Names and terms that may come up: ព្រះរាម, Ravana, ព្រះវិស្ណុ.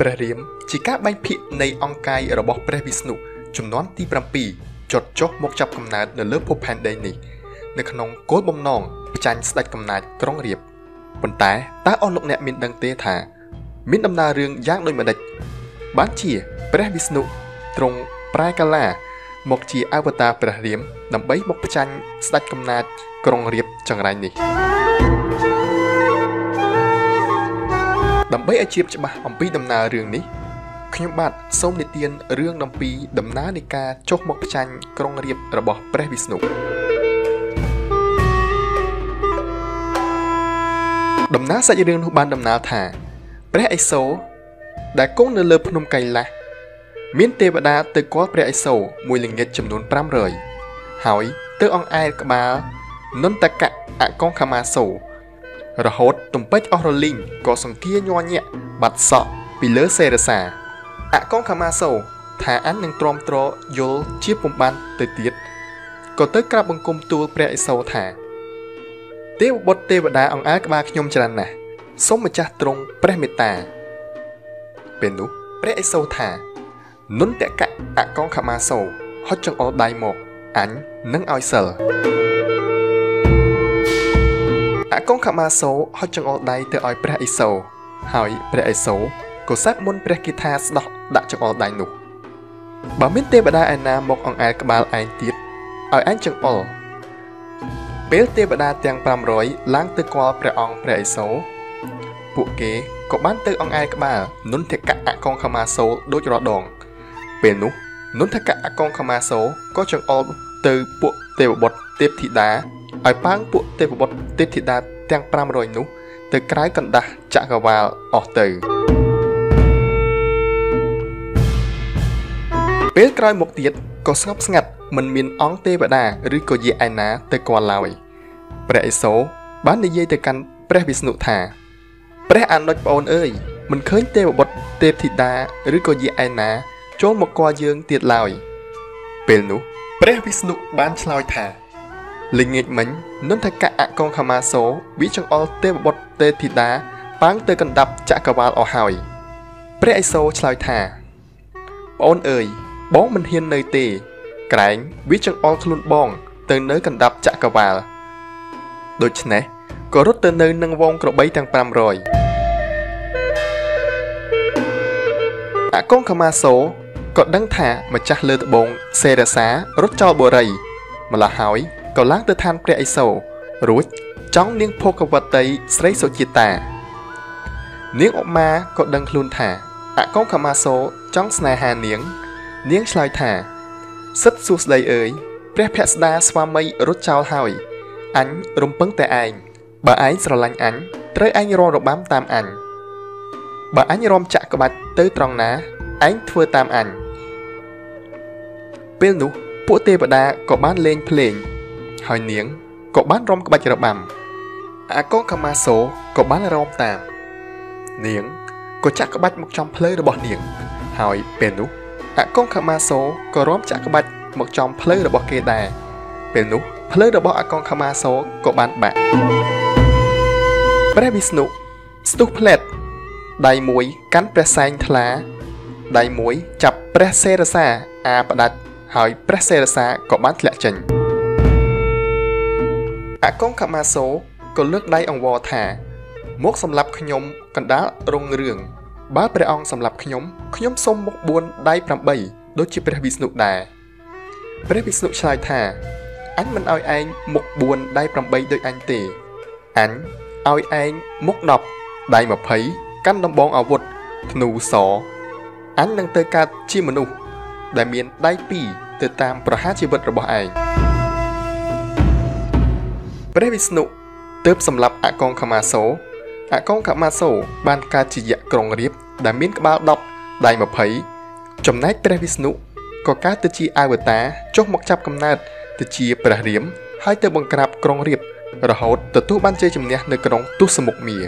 ព្រះរាមជាការបែងភាគនៃអង្គកាយរបស់ព្រះវិស្ណុចំនួនទី7ចត់ចុះមកចាប់កំណើតនៅលើភពផែនដីនេះនៅក្នុងគោលបំណងផ្ចាញ់ស្ដេចកំណាចក្រុងរាពណ៍ប៉ុន្តែតើអស់លោកអ្នកមានដឹងទេថាមានដំណើររឿងយ៉ាងដូចម្ដេចបានជាព្រះវិស្ណុទ្រង់ប្រែកាឡាមកជាអវតារព្រះរាមដើម្បីមកផ្ចាញ់ស្ដេចកំណាចក្រុងរាពណ៍ចង្រៃនេះដើម្បីឲ្យជ្រាបច្បាស់អំពីដំណើររឿងនេះខ្ញុំបាទសូមនិទានរឿងអំពីដំណើរនៃការចុះមកផ្ចាញ់ក្រុងរាពណ៍របស់ព្រះវិស្ណុដំណើរសាច់រឿងនោះបានដំណើរថាព្រះឥសូរដែលគង់នៅលើភ្នំកៃលាសមានទេវតាទៅគាល់ព្រះឥសូរមួយល្ងិចចំនួន500ហើយទៅអង្អែលក្បាលនន្តកៈអកង្ខមាសូររហូតទំពេចអស់រលីងក៏សង្គាញ័រញាក់បាត់សក់ពីលើសេរសាអកង្ខមាសូរថាអាននឹងទ្រាំទ្រយល់ជាពំបានទៅទៀតក៏ទៅក្រាបបង្គំទូលព្រះឥសូរថាទេវបុត្រទេវតាអង្អែលក្បាលខ្ញុំច្រើនណាស់សូមម្ចាស់ទ្រង់ព្រះមេត្តាពេលនោះព្រះឥសូរថានន្តកៈអកង្ខមាសូរហុចចង្អុលដៃមកអញនឹងឲ្យសិលអកង្ខមាសូរហុចចង្អុលដៃទៅឲ្យព្រះឥសូរហើយព្រះឥសូរក៏សាប់មន្តព្រះគិថាស្ដោះដាក់ចង្អុលដៃនោះបើមានទេវតាឯណាមកអង្អែលក្បាលឯងទៀតឲ្យឯងចង្អុលពេលទេវតាទាំង500ឡើងទៅគាល់ព្រះអង្គព្រះឥសូរពួកគេក៏បានទៅអង្អែលក្បាលនន្តកៈអកង្ខមាសូរដូចរាល់ដងពេលនោះនន្តកៈអកង្ខមាសូរក៏ចង្អុលទៅពួកទេវបុត្រទេពធីតាឲ្យប៉ាងពួកទេពបុត្រទេពធីតាទាំង500នោះទៅក្រៅកណ្ដាស់ចក្រវាលអស់ទៅពេលក្រោយមកទៀតក៏ស្ងប់ស្ងាត់មិនមានអង្គទេវតាឬក៏យាឯណាទៅគាល់ឡើយព្រះឥសូរបាននិយាយទៅកាន់ព្រះវិស្ណុថាព្រះអនុជប្អូនអើយមិនឃើញទេវបុត្រទេពធីតាឬក៏យាឯណាចូលមកគាល់យើងទៀតឡើយពេលនោះព្រះវិស្ណុបានឆ្លើយថាលិងិចមិញនន្តកៈអកង្ខមាសូរវាចង្អុលទេវបុត្រទេពធីតាប៉ាងទៅកណ្ដាប់ចក្រវាលអស់ហើយព្រះឥសូរឆ្លើយថាប្អូនអើយបងមិនហ៊ាននៅទេក្រែងវាចង្អុលខ្លួនបងទៅនៅកណ្ដាប់ចក្រវាលដូច្នេះក៏រត់ទៅនៅនឹងវងក្របីទាំង500អកង្ខមាសូរក៏ដឹងថាម្ចាស់លើត្បូងសេរសារត់ចោលបុរីម្ល៉េះហើយក៏ឡើងទៅឋានព្រះឥសូររួចចង់នាងភោគវតីស្រីសុជាតានាងឧមាក៏ដឹងខ្លួនថាអកង្ខមាសូរចង់ស្នេហានាងនាងឆ្លើយថាសិទ្ធសួស្តីអើយព្រះភស្តាស្វាមីរត់ចោលហើយអញរំពឹងតែឯងបើឯងស្រឡាញ់អញត្រូវឯងរំរបាំតាមអញបើអញរំចាក់ក្បាច់ទៅត្រង់ណាឯងធ្វើតាមអញពេលនោះពួកទេវតាក៏បានលេងភ្លេងហើយនាងក៏បានរំក្បាច់របាំអកង្ខមាសូរក៏បានរំតាមនាងក៏ចាក់ក្បាច់មកចំផ្លូវរបស់នាងហើយពេលនោះអកង្ខមាសូរក៏រំចាក់ក្បាច់មកចំផ្លូវរបស់គេដែរពេលនោះផ្លូវរបស់អកង្ខមាសូរក៏បានបាក់ព្រះវិស្ណុស្ទុះផ្លែតដៃមួយកាន់ព្រះសែងថ្លាដៃមួយចាប់ព្រះសេរសាអាផ្ដាច់ហើយព្រះសេរសាក៏បានធ្លាក់ចេញអកង្ខមាសូរក៏លើកដៃអង្វរថាមកសម្លាប់ខ្ញុំកណ្ដាលរងរឿងបើព្រះអង្គសម្លាប់ខ្ញុំសូមមុខ4ដៃ8ដូចជាព្រះវិស្ណុដែរព្រះវិស្ណុឆ្លើយថាអញមិនឲ្យឯងមុខ4ដៃ8ដូចអញទេអញឲ្យឯងមុខ10ដៃ20កាន់ដំបងអាវុធធ្នូសអញនឹងទៅកាត់ជាមនុស្សដែលមានដៃ2ទៅតាមប្រហារជីវិតរបស់ឯងព្រះវិស្ណុទើបសម្លាប់អកង្ខមាសូរអកង្ខមាសូរបានកើតជាយក្សក្រុងរាពណ៍ដែលមានក្បាល10ដៃ20ចំណែកព្រះវិស្ណុក៏កើតទៅជាអវតារចុះមកចាប់កំណើតទៅជាព្រះរាមហើយទៅបង្ក្រាបក្រុងរាពណ៍រហូតទទួលបានជ័យជំនះនៅក្នុងទស្សមុខមារ